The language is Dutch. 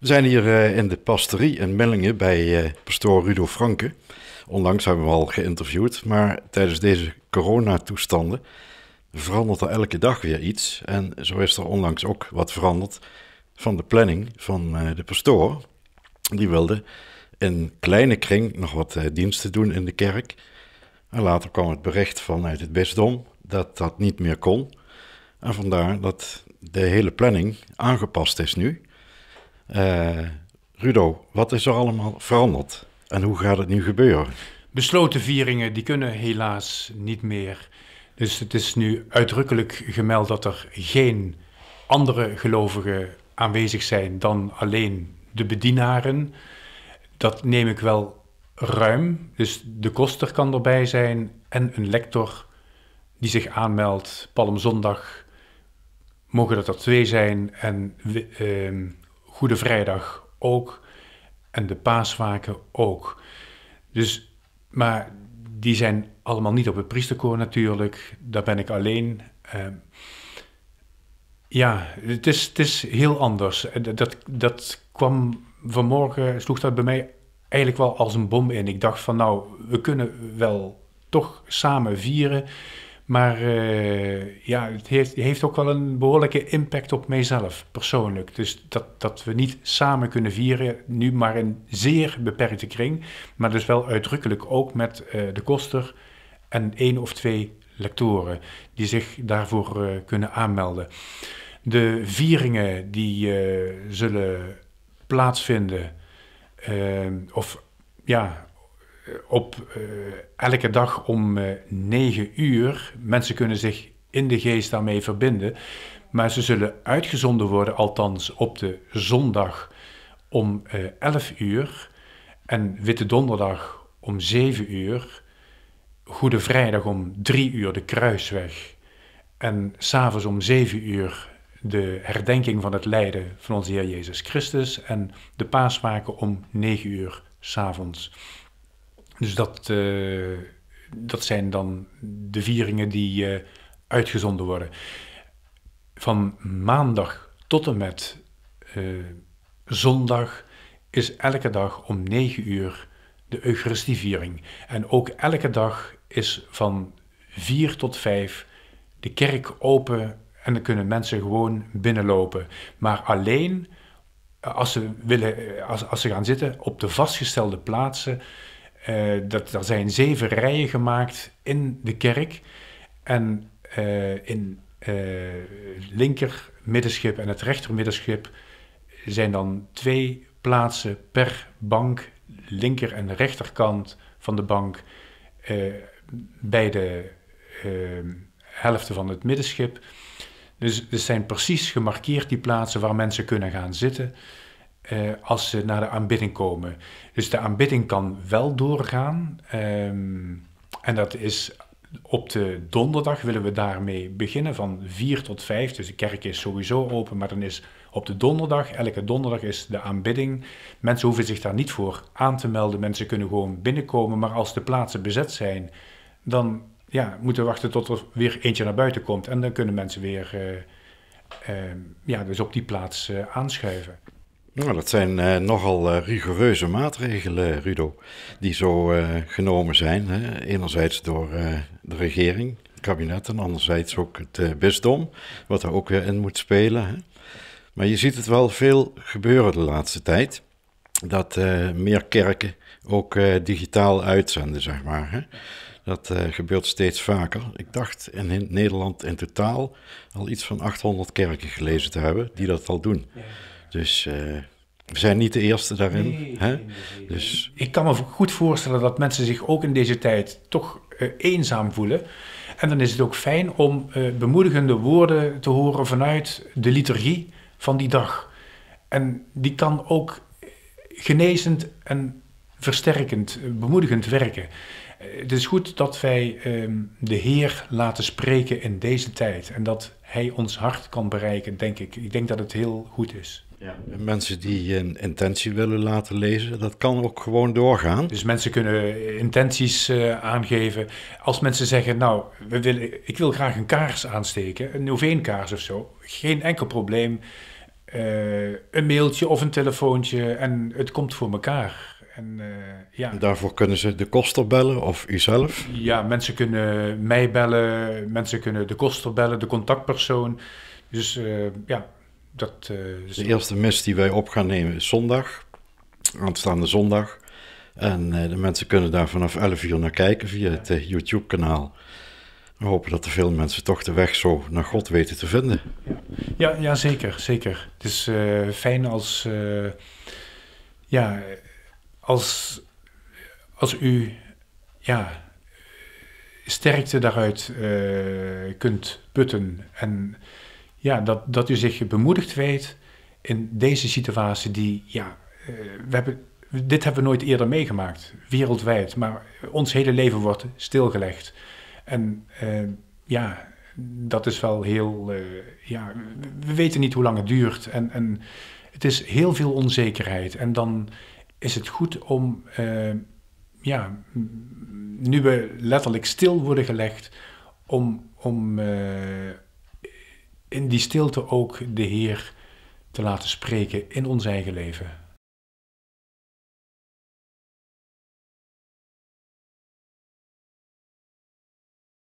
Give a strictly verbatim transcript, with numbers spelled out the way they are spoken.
We zijn hier uh, in de pastorie in Millingen bij uh, pastoor Rudo Franken. Onlangs hebben we hem al geïnterviewd, maar tijdens deze coronatoestanden verandert er elke dag weer iets. En zo is er onlangs ook wat veranderd van de planning van uh, de pastoor. Die wilde in kleine kring nog wat uh, diensten doen in de kerk. En later kwam het bericht vanuit het bisdom dat dat niet meer kon. En vandaar dat de hele planning aangepast is nu. Uh, Rudo, wat is er allemaal veranderd en hoe gaat het nu gebeuren? Besloten vieringen die kunnen helaas niet meer. Dus het is nu uitdrukkelijk gemeld dat er geen andere gelovigen aanwezig zijn dan alleen de bedienaren. Dat neem ik wel ruim. Dus de koster kan erbij zijn en een lector die zich aanmeldt. Palmzondag mogen dat er twee zijn en Uh, Goede Vrijdag ook en de Paaswaken ook. Dus, maar die zijn allemaal niet op het priesterkoor natuurlijk, daar ben ik alleen. Uh, ja, het is, het is heel anders. Dat, dat kwam vanmorgen, sloeg dat bij mij eigenlijk wel als een bom in. Ik dacht van nou, we kunnen wel toch samen vieren, maar uh, ja, het heeft, heeft ook wel een behoorlijke impact op mijzelf, persoonlijk. Dus dat, dat we niet samen kunnen vieren, nu maar in zeer beperkte kring. Maar dus wel uitdrukkelijk ook met uh, de koster en één of twee lectoren die zich daarvoor uh, kunnen aanmelden. De vieringen die uh, zullen plaatsvinden, uh, of ja, op uh, elke dag om uh, negen uur. Mensen kunnen zich in de geest daarmee verbinden, maar ze zullen uitgezonden worden, althans op de zondag om uh, elf uur en Witte Donderdag om zeven uur, Goede Vrijdag om drie uur de Kruisweg en s'avonds om zeven uur de herdenking van het lijden van onze Heer Jezus Christus en de Paaswaken om negen uur s'avonds. Dus dat, uh, dat zijn dan de vieringen die uh, uitgezonden worden. Van maandag tot en met uh, zondag is elke dag om negen uur de Eucharistieviering. En ook elke dag is van vier tot vijf de kerk open en dan kunnen mensen gewoon binnenlopen. Maar alleen als ze, willen, als, als ze gaan zitten op de vastgestelde plaatsen. Uh, dat, er zijn zeven rijen gemaakt in de kerk en uh, in uh, het linker middenschip en het rechter middenschip zijn dan twee plaatsen per bank, linker en rechterkant van de bank, uh, bij de uh, helften van het middenschip. Dus het zijn precies gemarkeerd die plaatsen waar mensen kunnen gaan zitten. Uh, als ze naar de aanbidding komen. Dus de aanbidding kan wel doorgaan. Um, en dat is op de donderdag willen we daarmee beginnen van vier tot vijf. Dus de kerk is sowieso open, maar dan is op de donderdag, elke donderdag is de aanbidding. Mensen hoeven zich daar niet voor aan te melden. Mensen kunnen gewoon binnenkomen, maar als de plaatsen bezet zijn, dan ja, moeten we wachten tot er weer eentje naar buiten komt. En dan kunnen mensen weer uh, uh, ja, dus op die plaats uh, aanschuiven. Nou, dat zijn uh, nogal uh, rigoureuze maatregelen, Rudo, die zo uh, genomen zijn. Hè? Enerzijds door uh, de regering, het kabinet, en anderzijds ook het uh, bisdom, wat er ook weer in moet spelen. Hè? Maar je ziet het wel veel gebeuren de laatste tijd, dat uh, meer kerken ook uh, digitaal uitzenden, zeg maar. Hè? Dat uh, gebeurt steeds vaker. Ik dacht in Nederland in totaal al iets van achthonderd kerken gelezen te hebben die dat al doen. Ja. Dus uh, we zijn niet de eerste daarin. Nee, hè? Nee, nee. Dus ik kan me goed voorstellen dat mensen zich ook in deze tijd toch uh, eenzaam voelen. En dan is het ook fijn om uh, bemoedigende woorden te horen vanuit de liturgie van die dag. En die kan ook genezend en versterkend, bemoedigend werken. Uh, het is goed dat wij uh, de Heer laten spreken in deze tijd. En dat Hij ons hart kan bereiken, denk ik. Ik denk dat het heel goed is. Ja. Mensen die een intentie willen laten lezen, dat kan ook gewoon doorgaan. Dus mensen kunnen intenties uh, aangeven. Als mensen zeggen, nou, we willen, ik wil graag een kaars aansteken, een Noveenkaars of zo. Geen enkel probleem. uh, een mailtje of een telefoontje en het komt voor elkaar. En, uh, ja. Daarvoor kunnen ze de koster bellen of uzelf? Ja, mensen kunnen mij bellen, mensen kunnen de koster bellen, de contactpersoon. Dus uh, ja, dat... Uh, de eerste mis die wij op gaan nemen is zondag, aanstaande zondag. En uh, de mensen kunnen daar vanaf elf uur naar kijken via het uh, YouTube-kanaal. We hopen dat er veel mensen toch de weg zo naar God weten te vinden. Ja, ja, zeker, zeker. Het is uh, fijn als... Uh, ja... Als, als u ja, sterkte daaruit uh, kunt putten en ja, dat, dat u zich bemoedigd weet in deze situatie die, ja, uh, we hebben, dit hebben we nooit eerder meegemaakt, wereldwijd, maar ons hele leven wordt stilgelegd. En uh, ja, dat is wel heel, uh, ja, we weten niet hoe lang het duurt en, en het is heel veel onzekerheid en dan... is het goed om, uh, ja, nu we letterlijk stil worden gelegd, om, om uh, in die stilte ook de Heer te laten spreken in ons eigen leven.